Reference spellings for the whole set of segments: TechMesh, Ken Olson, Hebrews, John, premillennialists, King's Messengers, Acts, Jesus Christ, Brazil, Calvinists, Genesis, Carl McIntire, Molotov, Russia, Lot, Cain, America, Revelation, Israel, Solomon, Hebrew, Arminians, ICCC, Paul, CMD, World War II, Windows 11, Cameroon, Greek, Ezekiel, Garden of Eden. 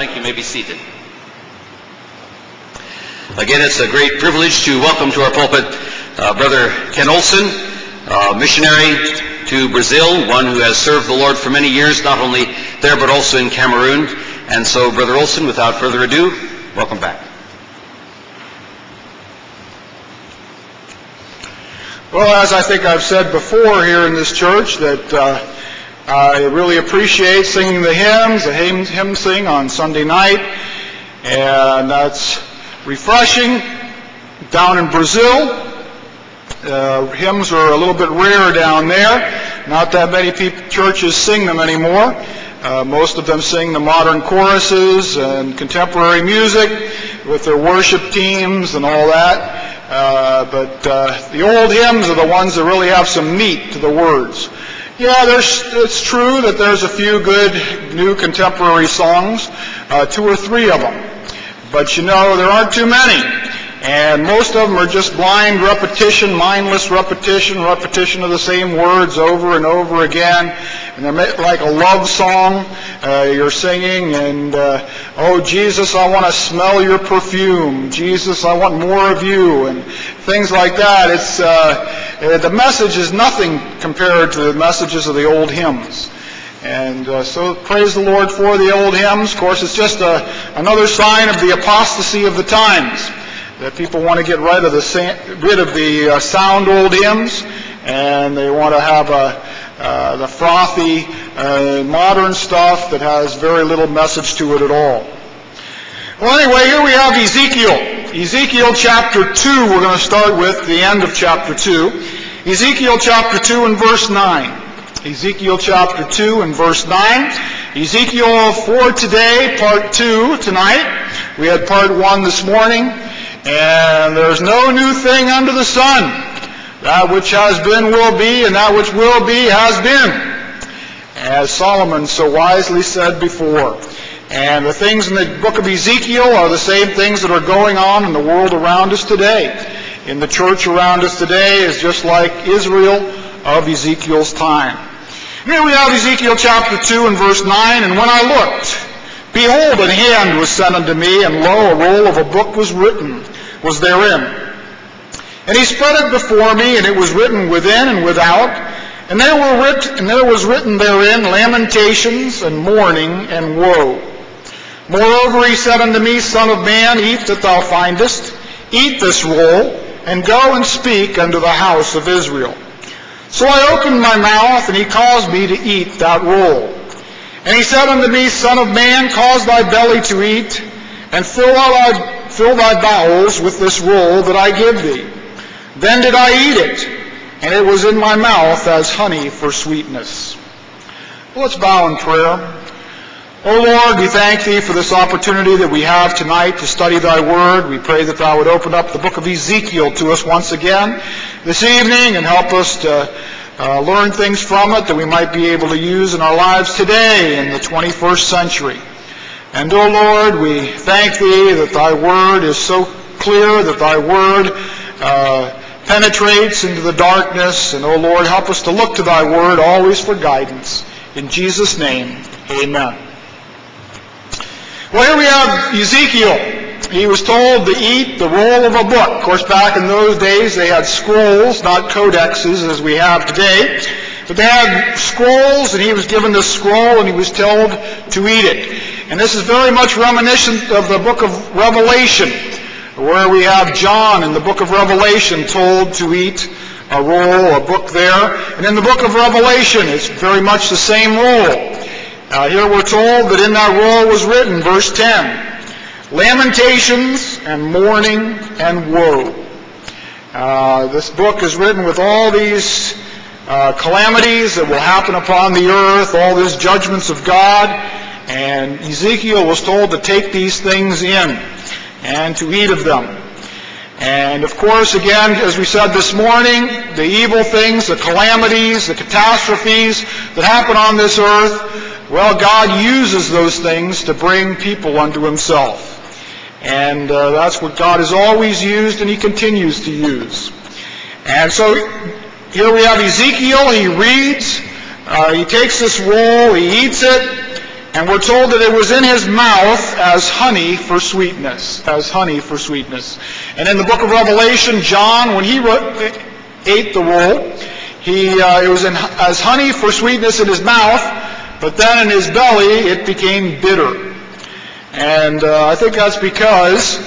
Thank you. You may be seated. Again, it's a great privilege to welcome to our pulpit Brother Ken Olson, missionary to Brazil, one who has served the Lord for many years, not only there but also in Cameroon. And so, Brother Olson, without further ado, welcome back. Well, as I think I've said before here in this church, that I really appreciate singing the hymns, hymn sing on Sunday night, and that's refreshing. Down in Brazil, hymns are a little bit rare down there. Not that many churches sing them anymore. Most of them sing the modern choruses and contemporary music with their worship teams and all that. But the old hymns are the ones that really have some meat to the words. Yeah, it's true that there's a few good new contemporary songs, 2 or 3 of them. But you know, there aren't too many. And most of them are just blind repetition, mindless repetition of the same words over and over again. And they're like a love song you're singing, and oh Jesus, I want to smell your perfume. Jesus, I want more of you, and things like that. It's the message is nothing compared to the messages of the old hymns. And so praise the Lord for the old hymns. Of course, it's just another sign of the apostasy of the times, that people want to get rid of the sound old hymns, and they want to have the frothy modern stuff that has very little message to it at all. Well, anyway, here we have Ezekiel. Ezekiel chapter 2, we're going to start with the end of chapter 2. Ezekiel chapter 2 and verse 9. Ezekiel chapter 2 and verse 9. Ezekiel for today, part 2 tonight. We had part 1 this morning. And there's no new thing under the sun. That which has been will be, and that which will be has been, as Solomon so wisely said before. And the things in the book of Ezekiel are the same things that are going on in the world around us today. In the church around us today is just like Israel of Ezekiel's time. Here we have Ezekiel chapter 2 and verse 9, and when I looked, behold, an hand was sent unto me, and lo, a roll of a book was therein. And he spread it before me, and it was written within and without, and there was written therein lamentations, and mourning, and woe. Moreover, he said unto me, Son of man, eat that thou findest, eat this roll, and go and speak unto the house of Israel. So I opened my mouth, and he caused me to eat that roll. And he said unto me, Son of man, cause thy belly to eat, and fill thy bowels with this roll that I give thee. Then did I eat it, and it was in my mouth as honey for sweetness. Well, let's bow in prayer. O Lord, we thank thee for this opportunity that we have tonight to study thy word. We pray that thou would open up the book of Ezekiel to us once again this evening and help us to learn things from it that we might be able to use in our lives today in the 21st century. And, O Lord, we thank thee that thy word is so clear, that thy word penetrates into the darkness. And, O Lord, help us to look to thy word always for guidance. In Jesus' name, amen. Well, here we have Ezekiel. He was told to eat the roll of a book. Of course, back in those days, they had scrolls, not codexes as we have today. But they had scrolls, and he was given this scroll, and he was told to eat it. And this is very much reminiscent of the book of Revelation, where we have John in the book of Revelation told to eat a roll, a book there. And in the book of Revelation, it's very much the same roll. Here we're told that in that roll was written, verse 10, lamentations and mourning and woe. This book is written with all these calamities that will happen upon the earth, all these judgments of God, and Ezekiel was told to take these things in and to eat of them. And of course, again, as we said this morning, the evil things, the calamities, the catastrophes that happen on this earth, well, God uses those things to bring people unto himself. And that's what God has always used, and he continues to use. And so here we have Ezekiel. He reads, he takes this roll, he eats it, And we're told that it was in his mouth as honey for sweetness, as honey for sweetness. And in the book of Revelation, John, when he ate the roll, it was as honey for sweetness in his mouth, but then in his belly it became bitter. And I think that's because,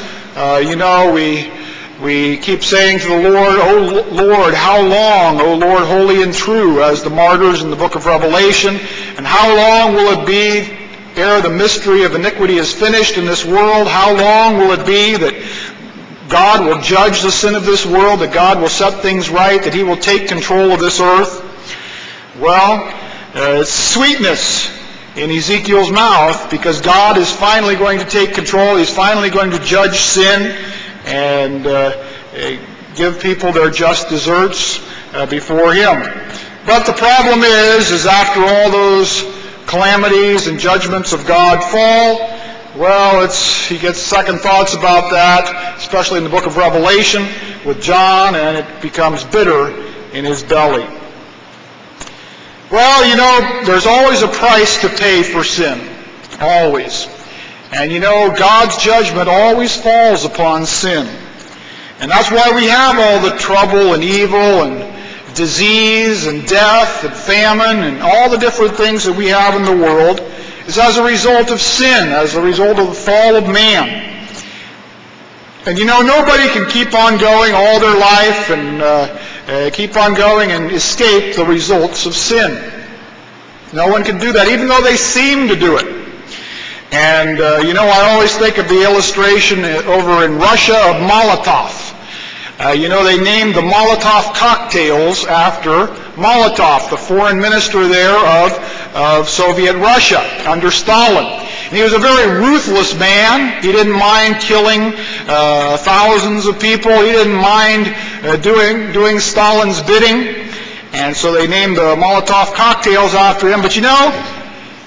you know, we keep saying to the Lord, "O Lord, how long, O Lord, holy and true," as the martyrs in the book of Revelation, and how long will it be ere the mystery of iniquity is finished in this world? How long will it be that God will judge the sin of this world, that God will set things right, that He will take control of this earth? Well, it's sweetness in Ezekiel's mouth, because God is finally going to take control. He's finally going to judge sin and give people their just deserts before him. But the problem is after all those calamities and judgments of God fall, well, he gets second thoughts about that, especially in the book of Revelation with John, and it becomes bitter in his belly. Well, you know, there's always a price to pay for sin, always. And you know, God's judgment always falls upon sin. And that's why we have all the trouble and evil and disease and death and famine and all the different things that we have in the world is as a result of sin, as a result of the fall of man. And you know, nobody can keep on going all their life and keep on going and escape the results of sin. No one can do that, even though they seem to do it. And, you know, I always think of the illustration over in Russia of Molotov. You know, they named the Molotov cocktails after Molotov, the foreign minister there of Soviet Russia under Stalin. And he was a very ruthless man. He didn't mind killing thousands of people. He didn't mind doing Stalin's bidding. And so they named the Molotov cocktails after him. But, you know,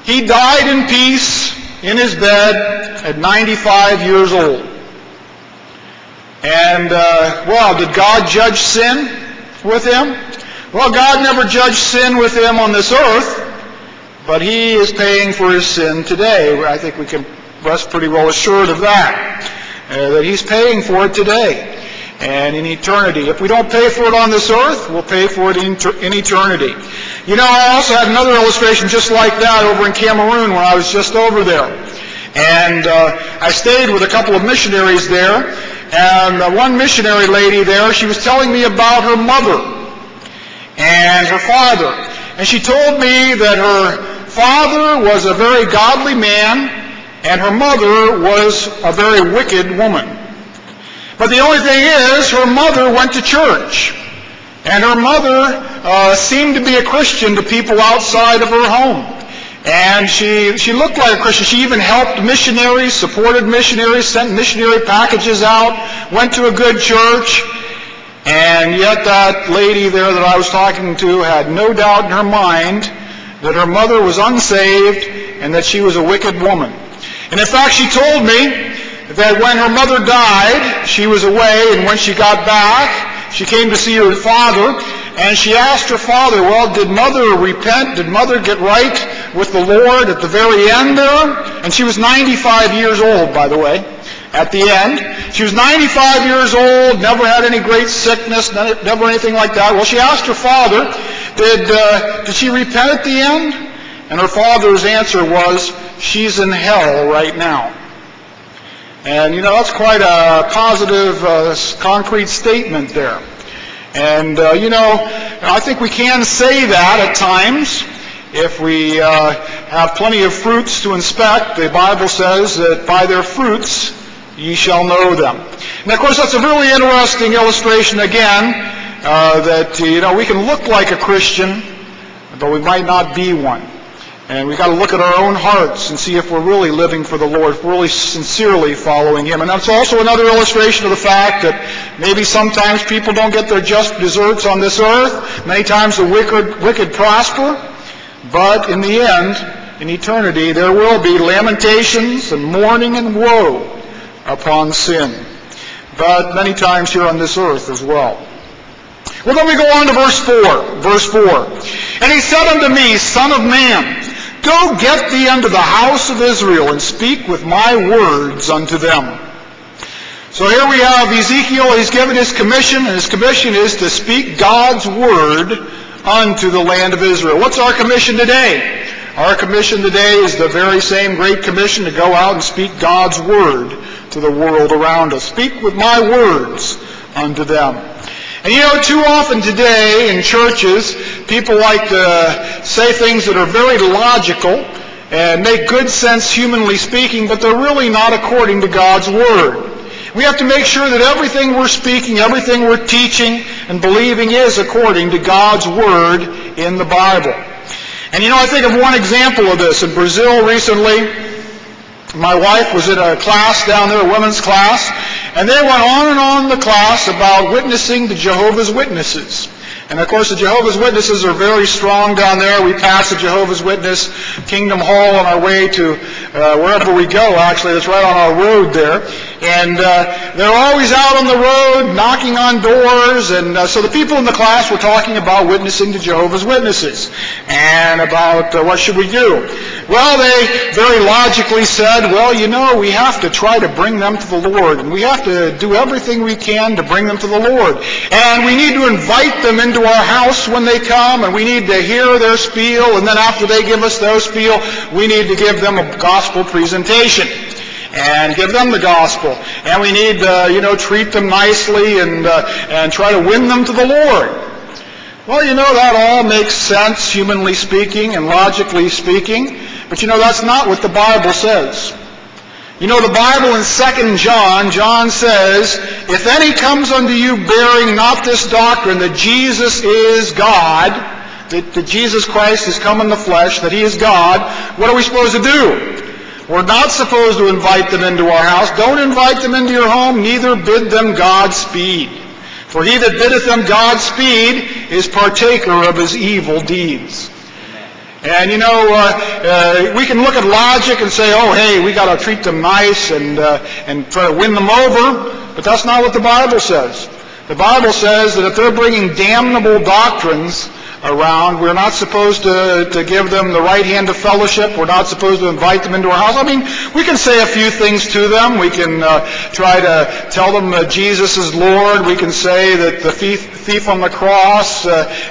he died in peace in his bed at 95 years old. And, well, did God judge sin with him? Well, God never judged sin with him on this earth, but he is paying for his sin today. I think we can rest pretty well assured of that, that he's paying for it today and in eternity. If we don't pay for it on this earth, we'll pay for it in eternity. You know, I also had another illustration just like that over in Cameroon when I was just over there. And I stayed with a couple of missionaries there, and one missionary lady there, she was telling me about her mother and her father. And she told me that her father was a very godly man, and her mother was a very wicked woman. But the only thing is, her mother went to church. And her mother seemed to be a Christian to people outside of her home. And she looked like a Christian. She even helped missionaries, supported missionaries, sent missionary packages out, went to a good church. And yet that lady there that I was talking to had no doubt in her mind that her mother was unsaved and that she was a wicked woman. And in fact, she told me that when her mother died, she was away, and when she got back, she came to see her father, and she asked her father, well, did mother repent? Did mother get right with the Lord at the very end there? And she was 95 years old, by the way, at the end. She was 95 years old, never had any great sickness, never anything like that. Well, she asked her father, did she repent at the end? And her father's answer was, she's in hell right now. And, you know, that's quite a positive, concrete statement there. And, you know, I think we can say that at times. If we have plenty of fruits to inspect, the Bible says that by their fruits ye shall know them. And, of course, that's a really interesting illustration, again, that, you know, we can look like a Christian, but we might not be one. And we've got to look at our own hearts and see if we're really living for the Lord, if we're really sincerely following Him. And that's also another illustration of the fact that maybe sometimes people don't get their just deserts on this earth. Many times the wicked prosper. But in the end, in eternity, there will be lamentations and mourning and woe upon sin. But many times here on this earth as well. Well, then we go on to verse 4. Verse 4. And he said unto me, Son of man, Go get thee unto the house of Israel, and speak with my words unto them. So here we have Ezekiel. He's given his commission, and his commission is to speak God's word unto the land of Israel. What's our commission today? Our commission today is the very same great commission to go out and speak God's word to the world around us. Speak with my words unto them. And you know, too often today in churches, people like to say things that are very logical and make good sense, humanly speaking, but they're really not according to God's Word. We have to make sure that everything we're speaking, everything we're teaching and believing is according to God's Word in the Bible. And you know, I think of one example of this. In Brazil recently, my wife was in a class down there, a women's class, and they went on and on in the class about witnessing the Jehovah's Witnesses. And of course the Jehovah's Witnesses are very strong down there. We pass the Jehovah's Witness Kingdom Hall on our way to wherever we go, actually. That's right on our road there. And they're always out on the road knocking on doors. And so the people in the class were talking about witnessing to Jehovah's Witnesses and about what should we do. Well, they very logically said, well, you know, we have to try to bring them to the Lord. And we have to do everything we can to bring them to the Lord. And we need to invite them into our house when they come, and we need to hear their spiel, and then after they give us their spiel, we need to give them a gospel presentation and give them the gospel. And we need to, you know, treat them nicely and try to win them to the Lord. Well, you know, that all makes sense, humanly speaking and logically speaking, but you know, that's not what the Bible says. You know, the Bible in 2 John, John says, if any comes unto you bearing not this doctrine that Jesus is God, that Jesus Christ has come in the flesh, that he is God, what are we supposed to do? We're not supposed to invite them into our house. Don't invite them into your home, neither bid them Godspeed. For he that biddeth them Godspeed is partaker of his evil deeds. And you know, we can look at logic and say, oh, hey, we got to treat them nice and try to win them over, but that's not what the Bible says. The Bible says that if they're bringing damnable doctrines around, we're not supposed to give them the right hand of fellowship. We're not supposed to invite them into our house. I mean, we can say a few things to them. We can try to tell them Jesus is Lord. We can say that the thief on the cross,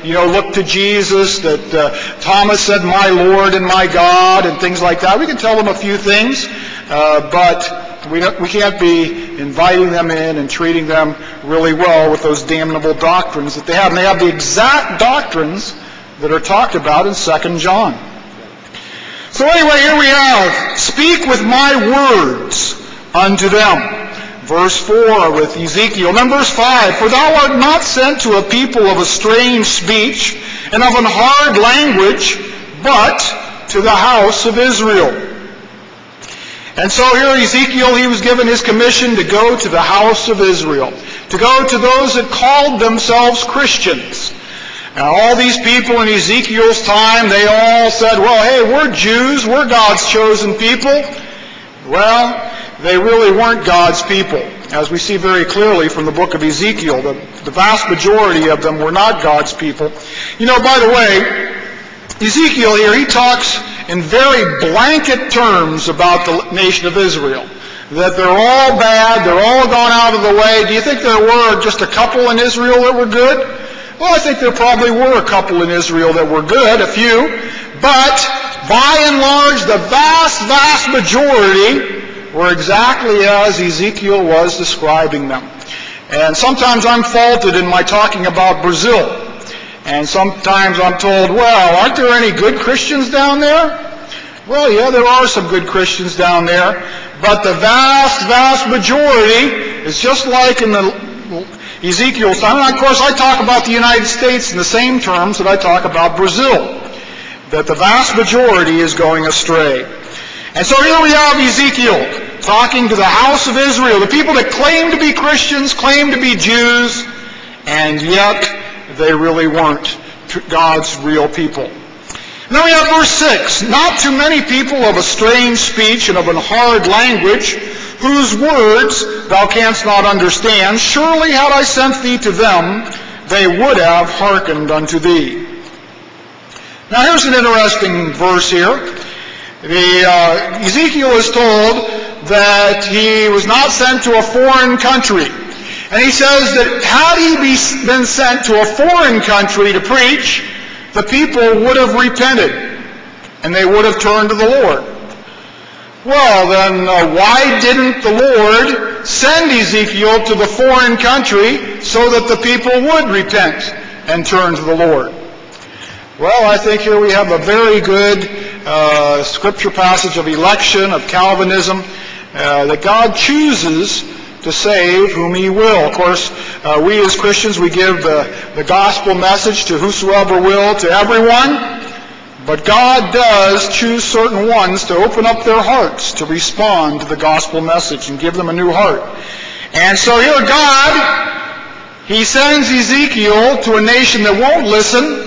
you know, looked to Jesus, that Thomas said, my Lord and my God, and things like that. We can tell them a few things, but we can't be inviting them in and treating them really well with those damnable doctrines that they have. And they have the exact doctrines that are talked about in 2 John. So anyway, here we have, speak with my words unto them. Verse 4 with Ezekiel. And then verse 5, for thou art not sent to a people of a strange speech and of an hard language, but to the house of Israel. And so here Ezekiel, he was given his commission to go to the house of Israel, to go to those that called themselves Christians. Now all these people in Ezekiel's time, they all said, well, hey, we're Jews, we're God's chosen people. Well, they really weren't God's people, as we see very clearly from the book of Ezekiel. The vast majority of them were not God's people. You know, by the way, Ezekiel here, he talks in very blanket terms about the nation of Israel, that they're all bad, they're all gone out of the way. Do you think there were just a couple in Israel that were good? Well, I think there probably were a couple in Israel that were good, a few, but by and large, the vast, vast majority were exactly as Ezekiel was describing them. And sometimes I'm faulted in my talking about Brazil. And sometimes I'm told, well, aren't there any good Christians down there? Well, yeah, there are some good Christians down there, but the vast, vast majority is just like in the Ezekiel time. And of course, I talk about the United States in the same terms that I talk about Brazil, that the vast majority is going astray. And so here we have Ezekiel talking to the house of Israel, the people that claim to be Christians, claim to be Jews, and yet they really weren't God's real people. Now we have verse 6. Not too many people of a strange speech and of an hard language, whose words thou canst not understand. Surely had I sent thee to them, they would have hearkened unto thee. Now here's an interesting verse here. Ezekiel is told that he was not sent to a foreign country. And he says that had he been sent to a foreign country to preach, the people would have repented and they would have turned to the Lord. Well, then why didn't the Lord send Ezekiel to the foreign country so that the people would repent and turn to the Lord? Well, I think here we have a very good scripture passage of election, of Calvinism, that God chooses to save whom he will. Of course, we as Christians, we give the gospel message to whosoever will, to everyone. But God does choose certain ones to open up their hearts to respond to the gospel message and give them a new heart. And so here God, he sends Ezekiel to a nation that won't listen.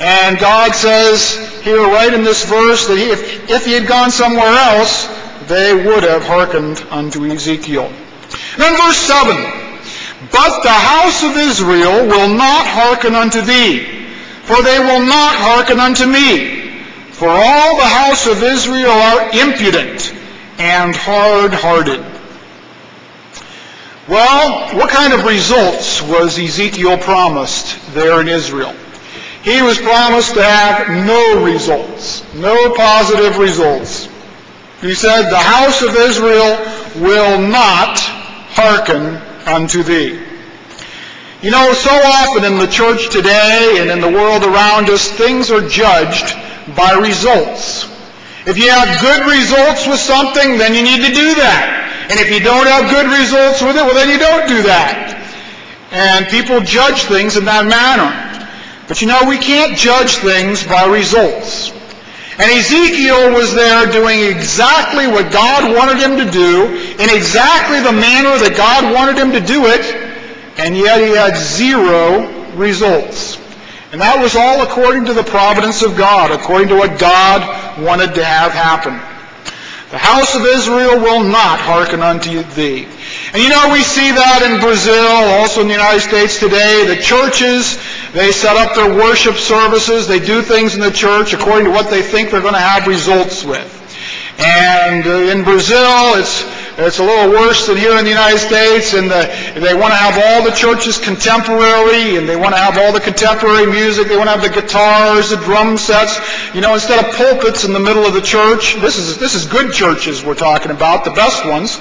And God says here right in this verse that if he had gone somewhere else, they would have hearkened unto Ezekiel. Then verse 7, But the house of Israel will not hearken unto thee, for they will not hearken unto me. For all the house of Israel are impudent and hard-hearted. Well, what kind of results was Ezekiel promised there in Israel? He was promised to have no results, no positive results. He said, The house of Israel will not hearken unto thee. You know, so often in the church today and in the world around us, things are judged by results. If you have good results with something, then you need to do that. And if you don't have good results with it, well, then you don't do that. And people judge things in that manner. But you know, we can't judge things by results. And Ezekiel was there doing exactly what God wanted him to do, in exactly the manner that God wanted him to do it, and yet he had zero results. And that was all according to the providence of God, according to what God wanted to have happen. The house of Israel will not hearken unto thee. And you know, we see that in Brazil, also in the United States today. The churches, they set up their worship services. They do things in the church according to what they think they're going to have results with. And in Brazil, it's a little worse than here in the United States. And they want to have all the churches contemporary, and they want to have all the contemporary music. They want to have the guitars, the drum sets. You know, instead of pulpits in the middle of the church, this is good churches we're talking about, the best ones.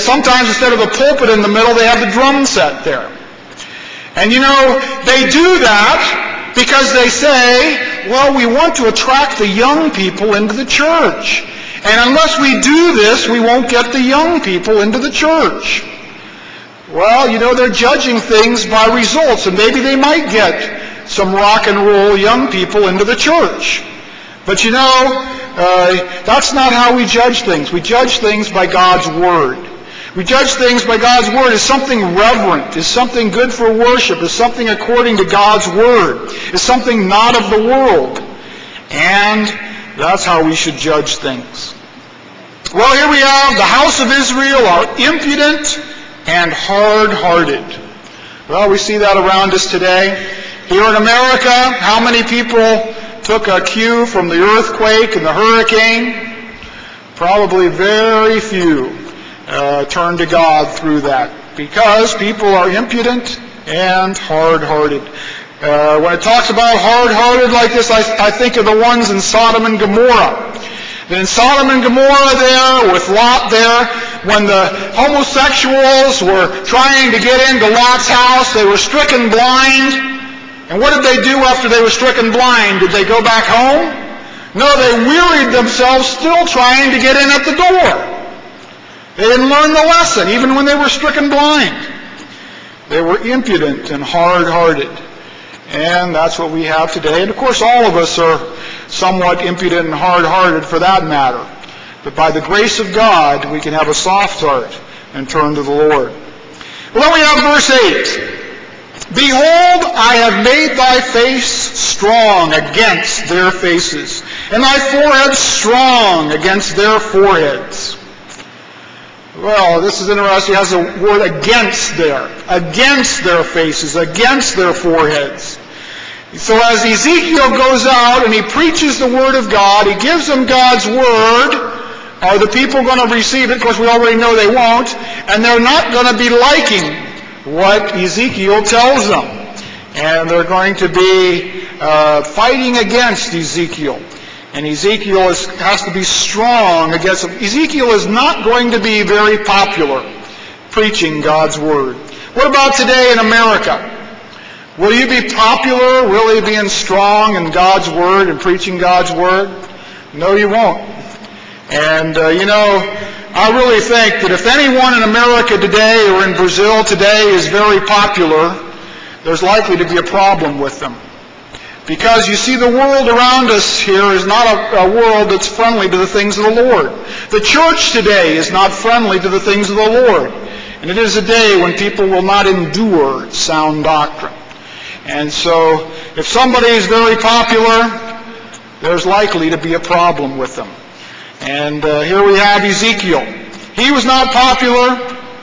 Sometimes instead of a pulpit in the middle, they have the drum set there. And you know, they do that because they say, well, we want to attract the young people into the church. And unless we do this, we won't get the young people into the church. Well, you know, they're judging things by results, and maybe they might get some rock and roll young people into the church. But you know, that's not how we judge things. We judge things by God's Word. We judge things by God's Word. Is something reverent? Is something good for worship? Is something according to God's Word? Is something not of the world? And that's how we should judge things. Well, here we have the house of Israel are impudent and hard-hearted. Well, we see that around us today. Here in America, how many people took a cue from the earthquake and the hurricane? Probably very few turned to God through that, because people are impudent and hard-hearted. When it talks about hard-hearted like this, I think of the ones in Sodom and Gomorrah. In Sodom and Gomorrah there, with Lot there, when the homosexuals were trying to get into Lot's house, they were stricken blind. And what did they do after they were stricken blind? Did they go back home? No, they wearied themselves still trying to get in at the door. They didn't learn the lesson, even when they were stricken blind. They were impudent and hard-hearted. And that's what we have today. And of course, all of us are somewhat impudent and hard-hearted for that matter. But by the grace of God, we can have a soft heart and turn to the Lord. Well, then we have verse 8. Behold, I have made thy face strong against their faces, and thy forehead strong against their foreheads. Well, this is interesting. It has the word against there. Against their faces, against their foreheads. So as Ezekiel goes out and he preaches the Word of God, he gives them God's Word. Are the people going to receive it? Because we already know they won't. And they're not going to be liking what Ezekiel tells them. And they're going to be fighting against Ezekiel. And Ezekiel has to be strong against him. Ezekiel is not going to be very popular preaching God's Word. What about today in America? Will you be popular, really being strong in God's Word and preaching God's Word? No, you won't. And, you know, I really think that if anyone in America today or in Brazil today is very popular, there's likely to be a problem with them. Because you see, the world around us here is not a world that's friendly to the things of the Lord. The church today is not friendly to the things of the Lord. And it is a day when people will not endure sound doctrine. And so, if somebody is very popular, there's likely to be a problem with them. And here we have Ezekiel. He was not popular,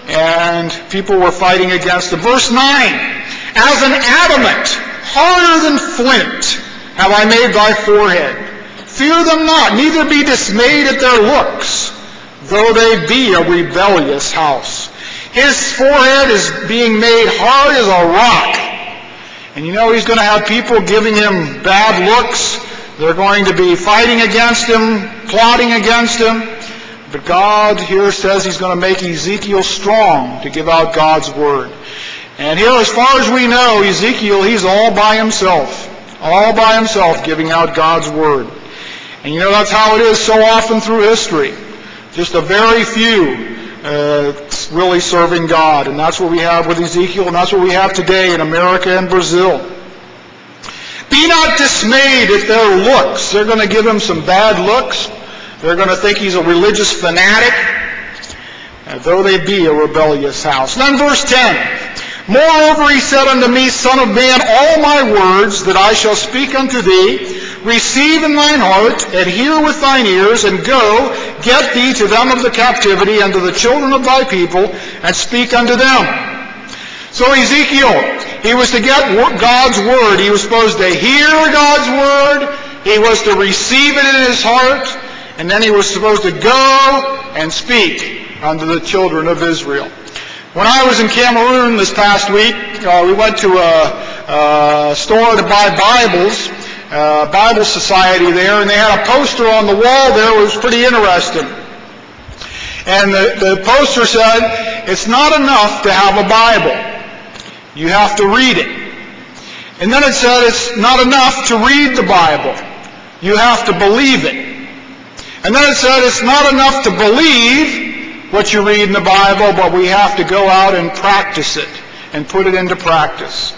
and people were fighting against him. Verse 9, as an adamant, harder than flint, have I made thy forehead. Fear them not, neither be dismayed at their looks, though they be a rebellious house. His forehead is being made hard as a rock. And you know he's going to have people giving him bad looks. They're going to be fighting against him, plotting against him. But God here says he's going to make Ezekiel strong to give out God's Word. And here, as far as we know, Ezekiel, he's all by himself. All by himself giving out God's Word. And you know that's how it is so often through history. Just a very few really serving God. And that's what we have with Ezekiel, and that's what we have today in America and Brazil. Be not dismayed at their looks. They're going to give him some bad looks. They're going to think he's a religious fanatic, though they be a rebellious house. And then verse 10, moreover he said unto me, Son of man, all my words that I shall speak unto thee, receive in thine heart, and hear with thine ears, and go, get thee to them of the captivity, unto the children of thy people, and speak unto them. So Ezekiel, he was to get God's Word. He was supposed to hear God's Word. He was to receive it in his heart. And then he was supposed to go and speak unto the children of Israel. When I was in Cameroon this past week, we went to a store to buy Bibles. Bible Society there, and they had a poster on the wall there. It was pretty interesting. And the poster said, it's not enough to have a Bible. You have to read it. And then it said, it's not enough to read the Bible. You have to believe it. And then it said, it's not enough to believe what you read in the Bible, but we have to go out and practice it and put it into practice.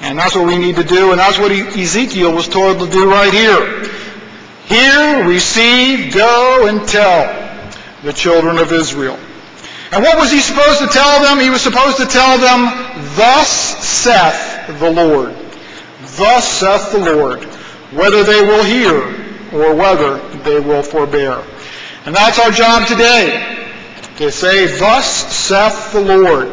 And that's what we need to do, and that's what Ezekiel was told to do right here. Hear, receive, go, and tell the children of Israel. And what was he supposed to tell them? He was supposed to tell them, thus saith the Lord. Thus saith the Lord, whether they will hear or whether they will forbear. And that's our job today, to say, thus saith the Lord.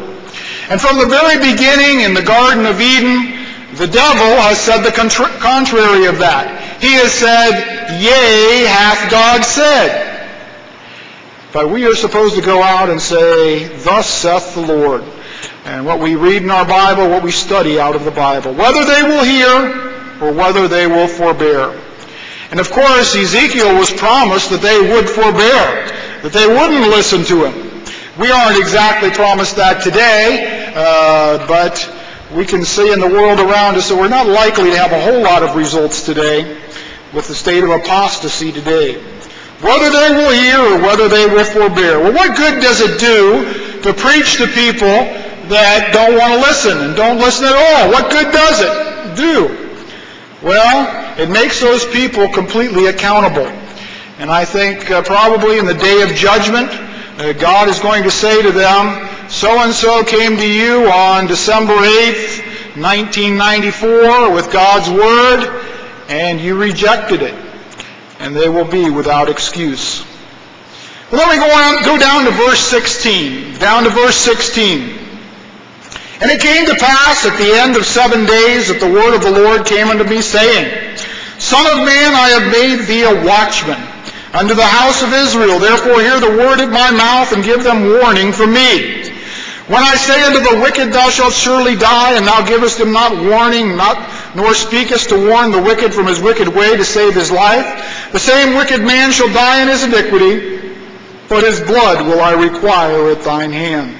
And from the very beginning in the Garden of Eden, the devil has said the contrary of that. He has said, yea, hath God said. But we are supposed to go out and say, thus saith the Lord. And what we read in our Bible, what we study out of the Bible. Whether they will hear or whether they will forbear. And of course, Ezekiel was promised that they would forbear, that they wouldn't listen to him. We aren't exactly promised that today, but we can see in the world around us that we're not likely to have a whole lot of results today with the state of apostasy today. Whether they will hear or whether they will forbear. Well, what good does it do to preach to people that don't want to listen and don't listen at all? What good does it do? Well, it makes those people completely accountable. And I think probably in the day of judgment, God is going to say to them, so-and-so came to you on December 8th, 1994 with God's Word, and you rejected it. And they will be without excuse. Well, then we go down to verse 16. And it came to pass at the end of 7 days that the word of the Lord came unto me, saying, Son of man, I have made thee a watchman unto the house of Israel. Therefore hear the word at my mouth, and give them warning from me. When I say unto the wicked, Thou shalt surely die, and thou givest him not warning, nor speakest to warn the wicked from his wicked way to save his life, the same wicked man shall die in his iniquity, but his blood will I require at thine hand.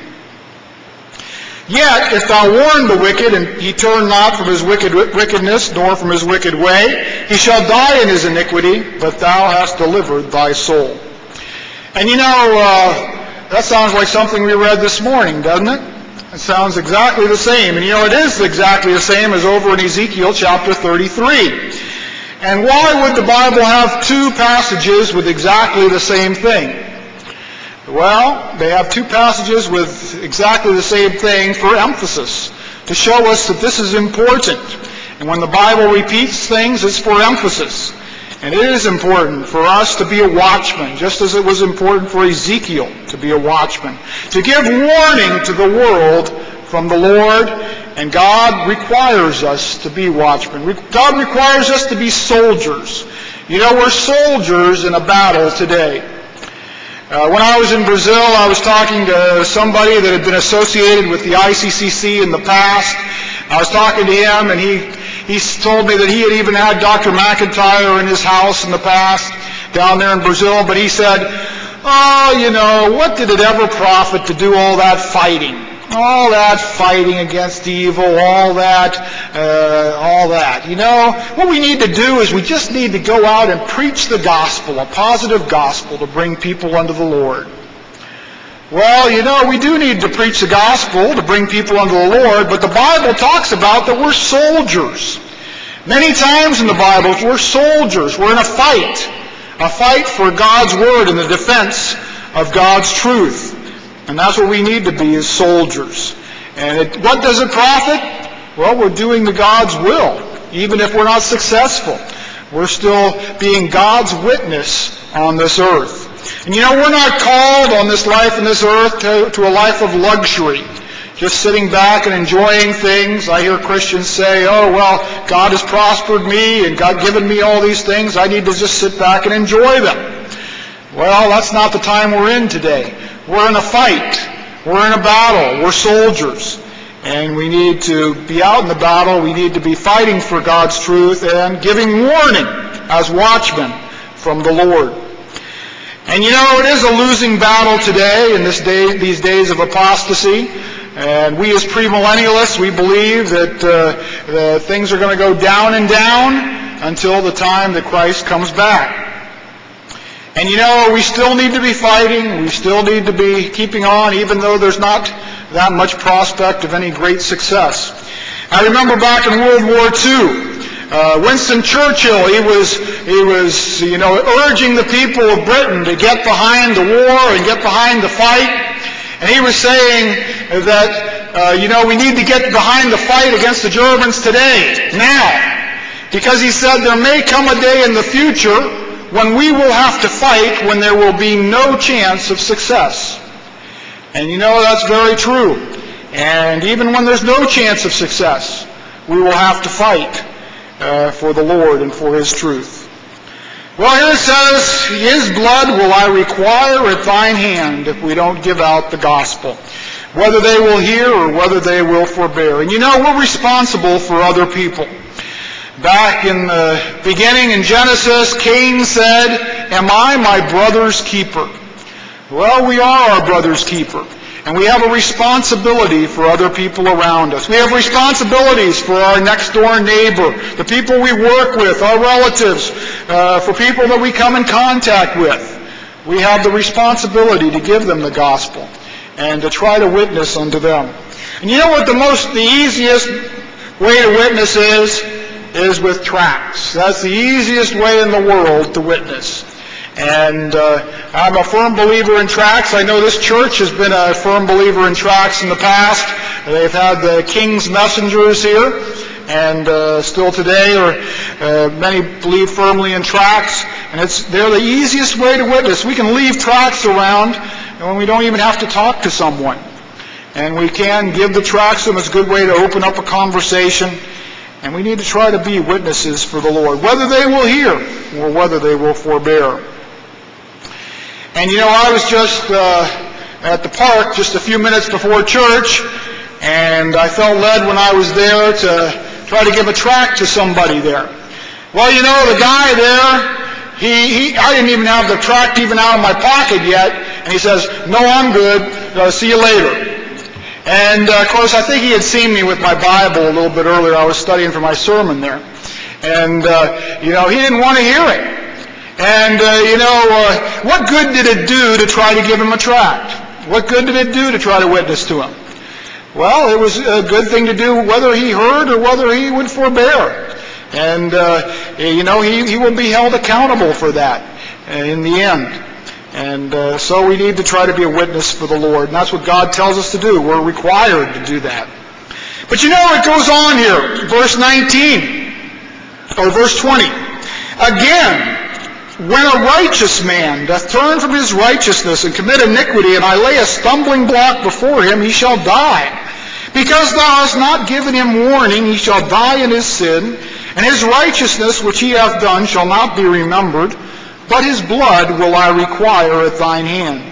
Yet if thou warn the wicked, and he turn not from his wickedness, nor from his wicked way, he shall die in his iniquity, but thou hast delivered thy soul. And you know, that sounds like something we read this morning, doesn't it? It sounds exactly the same. And you know, it is exactly the same as over in Ezekiel chapter 33. And why would the Bible have two passages with exactly the same thing? Well, they have two passages with exactly the same thing for emphasis, to show us that this is important. And when the Bible repeats things, it's for emphasis. And it is important for us to be a watchman, just as it was important for Ezekiel to be a watchman, to give warning to the world from the Lord. And God requires us to be watchmen. God requires us to be soldiers. You know, we're soldiers in a battle today. When I was in Brazil, I was talking to somebody that had been associated with the ICCC in the past. I was talking to him, and he told me that he had even had Dr. McIntire in his house in the past down there in Brazil. But he said, oh, you know, what did it ever profit to do all that fighting? All that fighting against evil, all that. You know, what we need to do is we just need to go out and preach the gospel, a positive gospel, to bring people unto the Lord. Well, you know, we do need to preach the gospel to bring people unto the Lord, but the Bible talks about that we're soldiers. Many times in the Bible, we're soldiers. We're in a fight for God's word and the defense of God's truth. And that's what we need to be, is soldiers. And what does it profit? Well, we're doing the God's will, even if we're not successful. We're still being God's witness on this earth. And you know, we're not called on this life and this earth to a life of luxury, just sitting back and enjoying things. I hear Christians say, oh, well, God has prospered me and God given me all these things. I need to just sit back and enjoy them. Well, that's not the time we're in today. We're in a fight. We're in a battle. We're soldiers. And we need to be out in the battle. We need to be fighting for God's truth and giving warning as watchmen from the Lord. And you know, it is a losing battle today in these days of apostasy. And we as premillennialists, we believe that things are going to go down and down until the time that Christ comes back. And you know, we still need to be fighting. We still need to be keeping on, even though there's not that much prospect of any great success. I remember back in World War II, Winston Churchill, he was, you know, urging the people of Britain to get behind the war and get behind the fight. And he was saying that, you know, we need to get behind the fight against the Germans today, now. Because he said there may come a day in the future when we will have to fight when there will be no chance of success. And you know, that's very true. And even when there's no chance of success, we will have to fight for the Lord and for His truth. Well, here it says, His blood will I require at thine hand if we don't give out the gospel, whether they will hear or whether they will forbear. And you know, we're responsible for other people. Back in the beginning in Genesis, Cain said, Am I my brother's keeper? Well, we are our brother's keeper. And we have a responsibility for other people around us. We have responsibilities for our next-door neighbor, the people we work with, our relatives, for people that we come in contact with. We have the responsibility to give them the gospel and to try to witness unto them. And you know what the easiest way to witness is with tracts. That's the easiest way in the world to witness. And I'm a firm believer in tracts. I know this church has been a firm believer in tracts in the past. They've had the King's Messengers here, and still today, many believe firmly in tracts. And they're the easiest way to witness. We can leave tracts around, and we don't even have to talk to someone. And we can give the tracts to them. It's a good way to open up a conversation. And we need to try to be witnesses for the Lord, whether they will hear or whether they will forbear. And you know, I was just at the park just a few minutes before church, and I felt led when I was there to try to give a tract to somebody there. Well, you know, the guy there, I didn't even have the tract even out of my pocket yet, and he says, "No, I'm good. See you later." And, of course, I think he had seen me with my Bible a little bit earlier. I was studying for my sermon there. And, you know, he didn't want to hear it. And, you know, what good did it do to try to give him a tract? What good did it do to try to witness to him? Well, it was a good thing to do whether he heard or whether he would forbear. And, you know, he will be held accountable for that in the end. And so we need to try to be a witness for the Lord. And that's what God tells us to do. We're required to do that. But you know, it goes on here. Verse 19, or verse 20. Again, when a righteous man doth turn from his righteousness and commit iniquity, and I lay a stumbling block before him, he shall die. Because thou hast not given him warning, he shall die in his sin, and his righteousness which he hath done shall not be remembered. But his blood will I require at thine hand.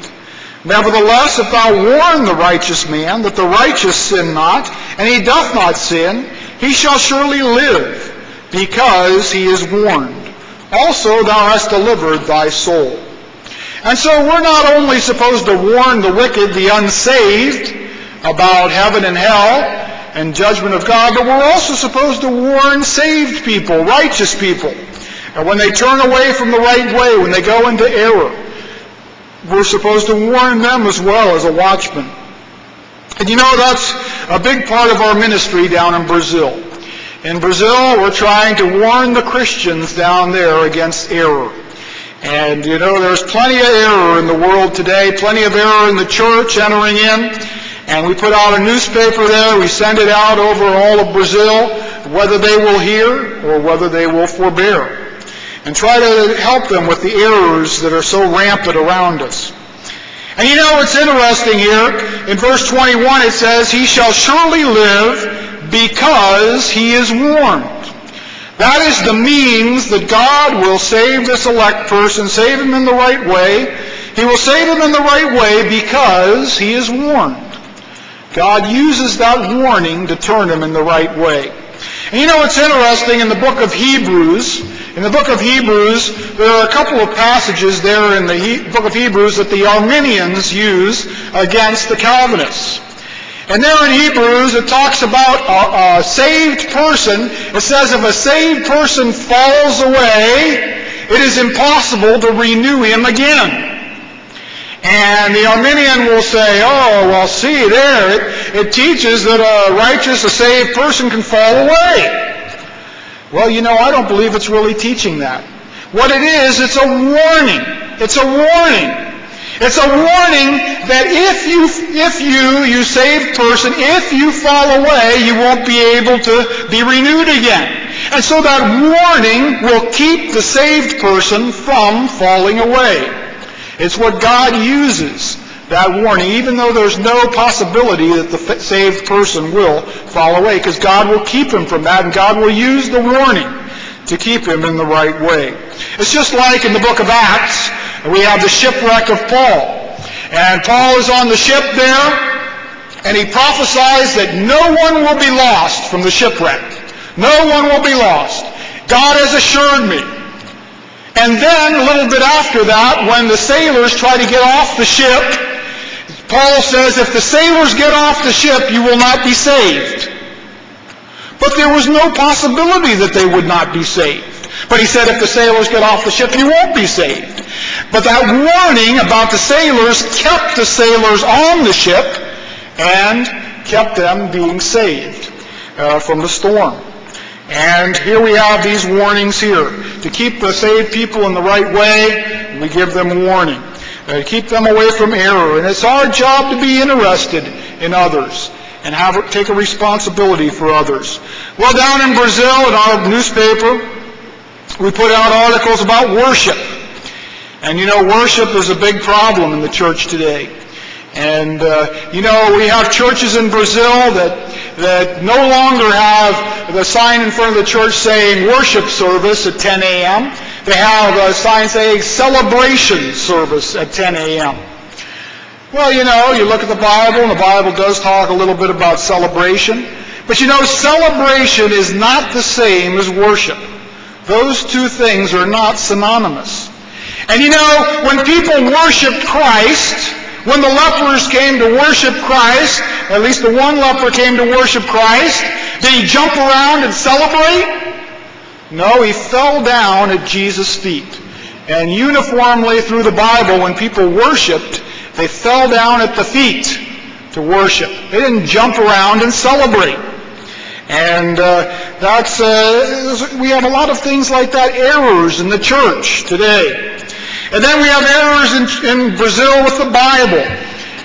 Nevertheless, if thou warn the righteous man that the righteous sin not, and he doth not sin, he shall surely live, because he is warned. Also thou hast delivered thy soul. And so we're not only supposed to warn the wicked, the unsaved, about heaven and hell and judgment of God, but we're also supposed to warn saved people, righteous people. And when they turn away from the right way, when they go into error, we're supposed to warn them as well as a watchman. And you know, that's a big part of our ministry down in Brazil. In Brazil, we're trying to warn the Christians down there against error. And you know, there's plenty of error in the world today, plenty of error in the church entering in. And we put out a newspaper there, we send it out over all of Brazil, whether they will hear or whether they will forbear. And try to help them with the errors that are so rampant around us. And you know, it's interesting here, in verse 21 it says, he shall surely live because he is warned. That is the means that God will save this elect person, save him in the right way. He will save him in the right way because he is warned. God uses that warning to turn him in the right way. And you know, it's interesting, in the book of Hebrews, there are a couple of passages there in the book of Hebrews that the Arminians use against the Calvinists. And there in Hebrews, it talks about a saved person. It says, if a saved person falls away, it is impossible to renew him again. And the Arminian will say, oh, well, see there, it teaches that a saved person can fall away. Well, you know, I don't believe it's really teaching that. What it is, it's a warning. It's a warning. It's a warning that if you saved person, if you fall away, you won't be able to be renewed again. And so that warning will keep the saved person from falling away. It's what God uses, that warning, even though there's no possibility that the saved person will fall away, because God will keep him from that, and God will use the warning to keep him in the right way. It's just like in the book of Acts, we have the shipwreck of Paul. And Paul is on the ship there, and he prophesies that no one will be lost from the shipwreck. No one will be lost. God has assured me. And then, a little bit after that, when the sailors try to get off the ship, Paul says, if the sailors get off the ship, you will not be saved. But there was no possibility that they would not be saved. But he said, if the sailors get off the ship, you won't be saved. But that warning about the sailors kept the sailors on the ship and kept them being saved from the storm. And here we have these warnings here. To keep the saved people in the right way, we give them warning. To keep them away from error. And it's our job to be interested in others and take a responsibility for others. Well, down in Brazil, in our newspaper, we put out articles about worship. And you know, worship is a big problem in the church today. And, you know, we have churches in Brazil that no longer have the sign in front of the church saying worship service at 10 a.m. They have a sign saying celebration service at 10 a.m. Well, you know, you look at the Bible, and the Bible does talk a little bit about celebration. But you know, celebration is not the same as worship. Those two things are not synonymous. And you know, when people worship Christ, when the lepers came to worship Christ, at least the one leper came to worship Christ, did he jump around and celebrate? No, he fell down at Jesus' feet. And uniformly through the Bible, when people worshiped, they fell down at the feet to worship. They didn't jump around and celebrate. And we have a lot of things like that, errors in the church today. And then we have errors in Brazil with the Bible.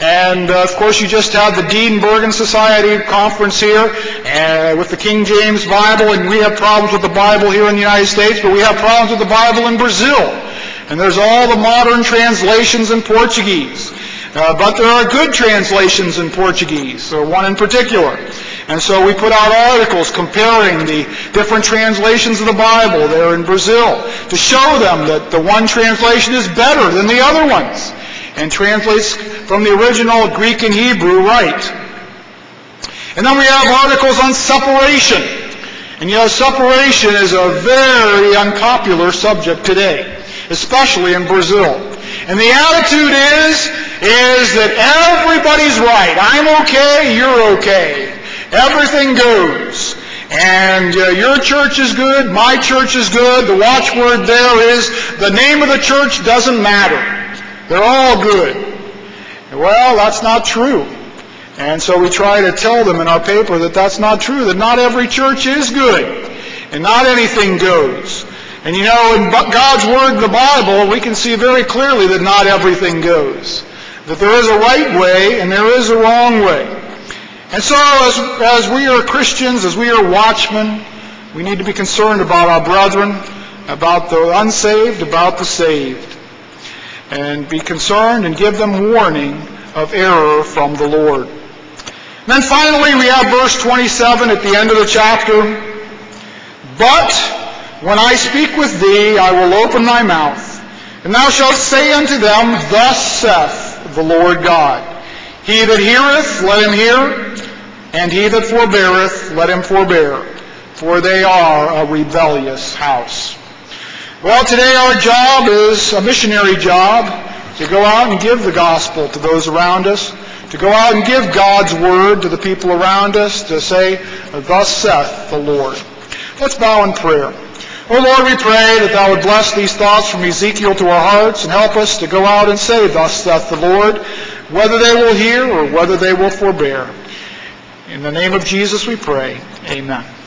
And, of course, you just had the Dean Bergen Society conference here with the King James Bible, and we have problems with the Bible here in the United States, but we have problems with the Bible in Brazil. And there's all the modern translations in Portuguese. But there are good translations in Portuguese, or one in particular. And so we put out articles comparing the different translations of the Bible there in Brazil to show them that the one translation is better than the other ones and translates from the original Greek and Hebrew right. And then we have articles on separation. And you know, separation is a very unpopular subject today, especially in Brazil. And the attitude is that everybody's right. I'm okay, you're okay. Everything goes. And your church is good, my church is good. The watchword there is, the name of the church doesn't matter. They're all good. Well, that's not true. And so we try to tell them in our paper that that's not true, that not every church is good, and not anything goes. And you know, in God's Word, the Bible, we can see very clearly that not everything goes. That there is a right way and there is a wrong way. And so as we are Christians, as we are watchmen, we need to be concerned about our brethren, about the unsaved, about the saved. And be concerned and give them warning of error from the Lord. And then finally we have verse 27 at the end of the chapter. But when I speak with thee, I will open my mouth, and thou shalt say unto them, Thus saith the Lord God, He that heareth, let him hear, and he that forbeareth, let him forbear, for they are a rebellious house. Well, today our job is a missionary job, to go out and give the gospel to those around us, to go out and give God's word to the people around us, to say, Thus saith the Lord. Let's bow in prayer. Oh Lord, we pray that Thou would bless these thoughts from Ezekiel to our hearts and help us to go out and say, Thus saith the Lord, whether they will hear or whether they will forbear. In the name of Jesus we pray. Amen.